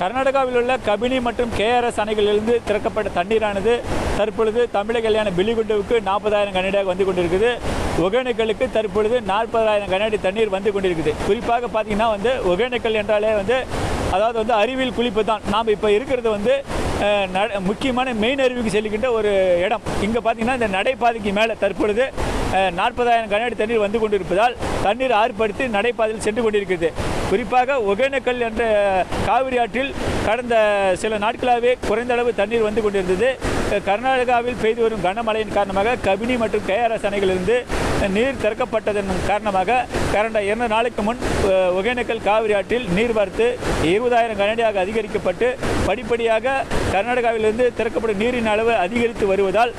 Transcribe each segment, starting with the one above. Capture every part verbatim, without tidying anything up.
கர்நாடகாவில் உள்ள கபினி மற்றும் கேஆர்எஸ் அணைகளிலிருந்து திறக்கப்பட்ட தண்ணீரானது தற்பொழுது தமிழக எல்லையான பில்லிகுண்டுவுக்கு நாற்பதாயிரம் கனடியாக வந்து கொண்டிருக்குது. ஒகேனக்கலுக்கு தற்பொழுது நாற்பதாயிரம் கனடி தண்ணீர் வந்து கொண்டிருக்குது. குறிப்பாக பார்த்தீங்கன்னா வந்து ஒகேனக்கல் என்றாலே வந்து அதாவது வந்து அருவியில் குளிப்பு தான். நாம் இப்போ இருக்கிறது வந்து முக்கியமான மெயின் அருவிக்கு செல்கின்ற ஒரு இடம். இங்கே பார்த்தீங்கன்னா இந்த நடைபாதைக்கு மேலே தற்பொழுது நாற்பதாயிரம் கனஅடி தண்ணீர் வந்து கொண்டிருப்பதால் தண்ணீர் ஆர்ப்படுத்தி நடைபாதையில் சென்று கொண்டிருக்கிறது. குறிப்பாக ஒகேனக்கல் என்ற காவிரி ஆற்றில் கடந்த சில நாட்களாகவே குறைந்த அளவு தண்ணீர் வந்து கொண்டிருந்தது. கர்நாடகாவில் பெய்து வரும் கனமழையின் காரணமாக கபினி மற்றும் கேஆர்எஸ் அணைகளிலிருந்து நீர் திறக்கப்பட்டதன் காரணமாக கடந்த இரண்டு நாளுக்கு முன் ஒகேனக்கல் காவிரி ஆற்றில் நீர்வரத்து இருபதாயிரம் கனஅடியாக அதிகரிக்கப்பட்டு படிப்படியாக கர்நாடகாவிலிருந்து திறக்கப்படும் நீரின் அளவு அதிகரித்து வருவதால்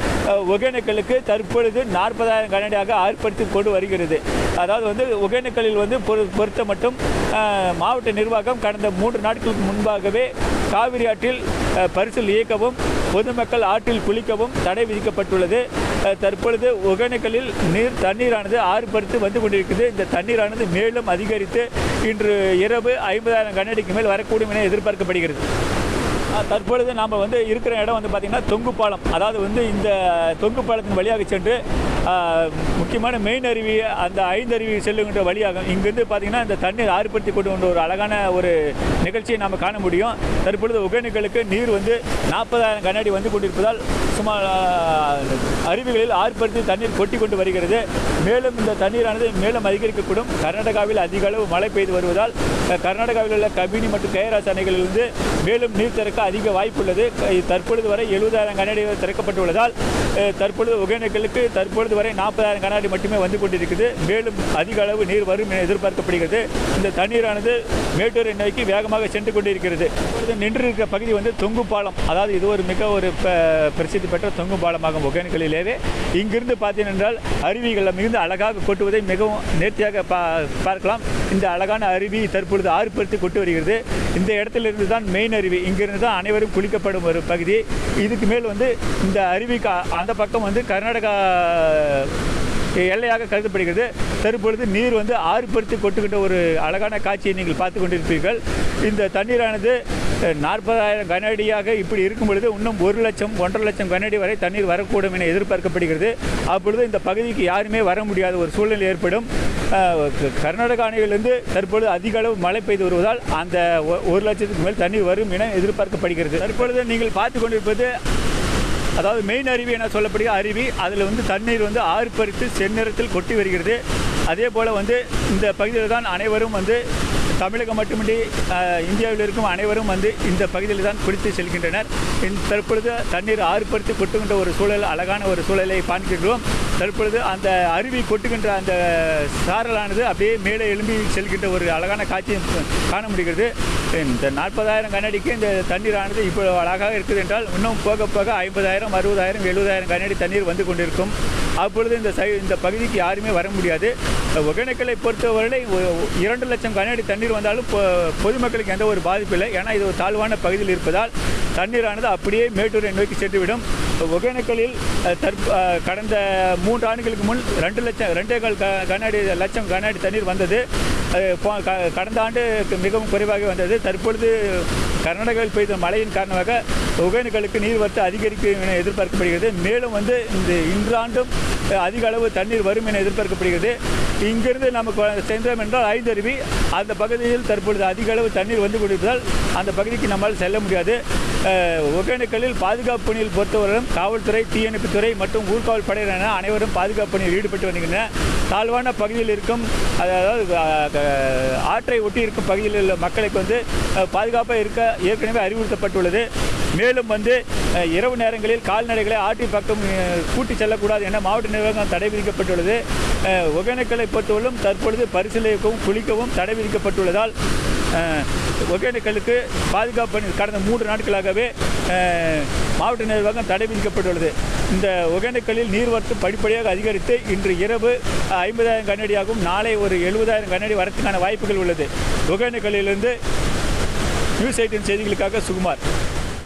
ஒகேனக்கலுக்கு தற்பொழுது நாற்பதாயிரம் கனஅடியாக ஆர்ப்பரித்து கொண்டு வருகிறது. அதாவது வந்து ஒகேனக்கலில் வந்து பொறுத்த மட்டும் மாவட்ட நிர்வாகம் கடந்த மூன்று நாட்களுக்கு முன்பாகவே காவிரி ஆற்றில் பரிசல் இயக்கவும் பொதுமக்கள் ஆற்றில் குளிக்கவும் தடை விதிக்கப்பட்டுள்ளது. தற்பொழுது ஒகேனக்கலில் நீர் தண்ணீரானது ஆர்ப்பரித்து வந்து கொண்டிருக்கிறது. இந்த தண்ணீரானது மேலும் அதிகரித்து இன்று இரவு ஐம்பதாயிரம் கனஅடிக்கு மேல் வரக்கூடும் என எதிர்பார்க்கப்படுகிறது. தற்பொழுது நாம் வந்து இருக்கிற இடம் வந்து பார்த்திங்கன்னா தொங்கு பாலம். அதாவது வந்து இந்த தொங்கு பாலத்தின் வழியாக சென்று முக்கியமான மெயின் அருவி அந்த ஐந்து அருவி செல்லுகின்ற வழியாகும். இங்கேருந்து பார்த்திங்கன்னா இந்த தண்ணீர் ஆர்ப்படுத்தி கொண்டு கொண்ட ஒரு அழகான ஒரு நிகழ்ச்சியை நாம் காண முடியும். தற்பொழுது ஒகேனக்கலுக்கு நீர் வந்து நாற்பதாயிரம் கனஅடி வந்து கொண்டிருப்பதால் சுமார் அருவிகளில் ஆர்ப்படுத்தி தண்ணீர் கொட்டி கொண்டு வருகிறது. மேலும் இந்த தண்ணீரானது மேலும் அதிகரிக்கக்கூடும். கர்நாடகாவில் அதிக அளவு மழை பெய்து வருவதால் கர்நாடகாவில் உள்ள கபினி மற்றும் கேஆர்எஸ் அணைகளிலிருந்து மேலும் நீர் திறக்க அதிக வாய்ப்புள்ளது. தற்பொழுது வரை எழுபதாயிரம் கனஅடி திறக்கப்பட்டுள்ளதால் தற்பொழுது ஒகேனக்கலுக்கு தற்பொழுது வரை நாற்பதாயிரம் கனஅடி மட்டுமே வந்து கொண்டிருக்கிறது. மேலும் அதிக அளவு நீர் வரும் என எதிர்பார்க்கப்படுகிறது. இந்த தண்ணீரானது மேட்டூரை நோக்கி வேகமாக சென்று கொண்டிருக்கிறது. நின்றிருக்கிற பகுதி வந்து தொங்கு பாலம். அதாவது இது ஒரு மிக ஒரு பிரசித்தி பெற்ற தொங்கு பாலமாகும் ஒகேனக்கலிலேயே. இங்கிருந்து பார்த்தீங்கன்றால் அருவிகளை மிகுந்த அழகாக கொட்டுவதை மிகவும் நேர்த்தியாக பா பார்க்கலாம் இந்த அழகான அருவி தற்பொழுது ஆர்ப்பரித்து கொட்டு வருகிறது. இந்த இடத்திலிருந்து தான் மெயின் அருவி. இங்கிருந்து தான் அனைவரும் குளிக்கப்படும் ஒரு பகுதி. இதுக்கு மேல் வந்து இந்த அருவிக்கு அந்த பக்கம் வந்து கர்நாடகா எல்லையாக கருதப்படுகிறது. தற்பொழுது நீர் வந்து ஆர்ப்பரித்து கொட்டுகின்ற ஒரு அழகான காட்சியை நீங்கள் பார்த்து கொண்டிருப்பீர்கள். இந்த தண்ணீரானது நாற்பதாயிரம் கனஅடியாக இப்படி இருக்கும் பொழுது இன்னும் ஒரு லட்சம் ஒன்றரை லட்சம் கனஅடி வரை தண்ணீர் வரக்கூடும் என எதிர்பார்க்கப்படுகிறது. அப்பொழுது இந்த பகுதிக்கு யாருமே வர முடியாத ஒரு சூழ்நிலை ஏற்படும். கர்நாடக அணையிலிருந்து தற்பொழுது அதிக அளவு மழை பெய்து வருவதால் அந்த ஒரு லட்சத்துக்கு மேல் தண்ணீர் வரும் என எதிர்பார்க்கப்படுகிறது. தற்பொழுது நீங்கள் பார்த்து கொண்டிருப்பது அதாவது மெயின் அருவி என சொல்லப்படுகிற அருவி. அதில் வந்து தண்ணீர் வந்து ஆர்ப்பரித்து செந்நிறத்தில் கொட்டி வருகிறது. அதே போல் வந்து இந்த பகுதியில் தான் அனைவரும் வந்து தமிழகம் மட்டுமின்றி இந்தியாவில் இருக்கும் அனைவரும் வந்து இந்த பகுதியில் தான் குளித்து செல்கின்றனர். தற்பொழுது தண்ணீர் ஆர்ப்பரித்து கொட்டுகின்ற ஒரு சூழல் அழகான ஒரு சூழலை பார்க்கின்றோம். தற்பொழுது அந்த அருவி கொட்டுகின்ற அந்த சாரலானது அப்படியே மேலே எழும்பி செல்கின்ற ஒரு அழகான காட்சியை காண முடிகிறது. இந்த நாற்பதாயிரம் கனஅடிக்கு இந்த தண்ணீரானது இப்போ அழகாக இருக்குது என்றால் இன்னும் போக போக ஐம்பதாயிரம் அறுபதாயிரம் எழுபதாயிரம் கனஅடி தண்ணீர் வந்து கொண்டிருக்கும். அப்பொழுது இந்த சை இந்த பகுதிக்கு யாருமே வர முடியாது. ஒகேனக்கலை பொறுத்தவரை இரண்டு லட்சம் கனஅடி தண்ணீர் வந்தாலும் பொ பொதுமக்களுக்கு எந்த ஒரு பாதிப்பு இல்லை. ஏன்னா இது ஒரு தாழ்வான பகுதியில் இருப்பதால் தண்ணீரானது அப்படியே மேட்டூரை நோக்கி சென்றுவிடும். ஒகேனக்கலில் தற்ப கடந்த மூன்று ஆண்டுகளுக்கு முன் ரெண்டு லட்சம் ரெண்டே கால் கனஅடி லட்சம் கனஅடி தண்ணீர் வந்தது. கடந்த ஆண்டு மிகவும் குறைவாக வந்தது. தற்பொழுது கர்நாடகாவில் பெய்த மழையின் காரணமாக ஒகேனக்கலுக்கு நீர்வரத்து அதிகரிக்கும் என எதிர்பார்க்கப்படுகிறது. மேலும் வந்து இந்த இன்றாண்டும் அதிக அளவு தண்ணீர் வரும் என எதிர்பார்க்கப்படுகிறது. இங்கிருந்து நமக்கு சென்றோம் என்றால் ஐந்தருவி அந்த பகுதியில் தற்பொழுது அதிக அளவு தண்ணீர் வந்து கொண்டிருப்பதால் அந்த பகுதிக்கு நம்மால் செல்ல முடியாது. ஒகேனக்கலில் பாதுகாப்பு பணியில் பொறுத்தவரையும் காவல்துறை தீயணைப்புத்துறை மற்றும் ஊர்காவல் படையினர் என அனைவரும் பாதுகாப்பு பணியில் ஈடுபட்டு வருகின்றனர். தாழ்வான பகுதியில் இருக்கும் அதாவது ஆற்றை ஒட்டி இருக்கும் பகுதியில் உள்ள மக்களுக்கு வந்து பாதுகாப்பாக இருக்க ஏற்கனவே அறிவுறுத்தப்பட்டுள்ளது. மேலும் வந்து இரவு நேரங்களில் கால்நடைகளை ஆற்றின் பக்கம் கூட்டி செல்லக்கூடாது என மாவட்ட நிர்வாகம் தடை விதிக்கப்பட்டுள்ளது. ஒகேனக்கலை பொறுத்தவரையும் தற்பொழுது பரிசல் இயக்கவும் குளிக்கவும் தடை விதிக்கப்பட்டுள்ளதால் ஒகேனக்கலுக்கு பாதுகாப்பு பணி கடந்த மூன்று நாட்களாகவே மாவட்ட நிர்வாகம் தடை விதிக்கப்பட்டுள்ளது. இந்த ஒகேனக்கலில் நீர்வரத்து படிப்படியாக அதிகரித்து இன்று இரவு ஐம்பதாயிரம் கனஅடியாகவும் நாளை ஒரு எழுபதாயிரம் கனஅடி வரத்துக்கான வாய்ப்புகள் உள்ளது. ஒகேனக்கலிலிருந்து நியூஸ் எய்ட்டின் செய்திகளுக்காக சுகுமார்.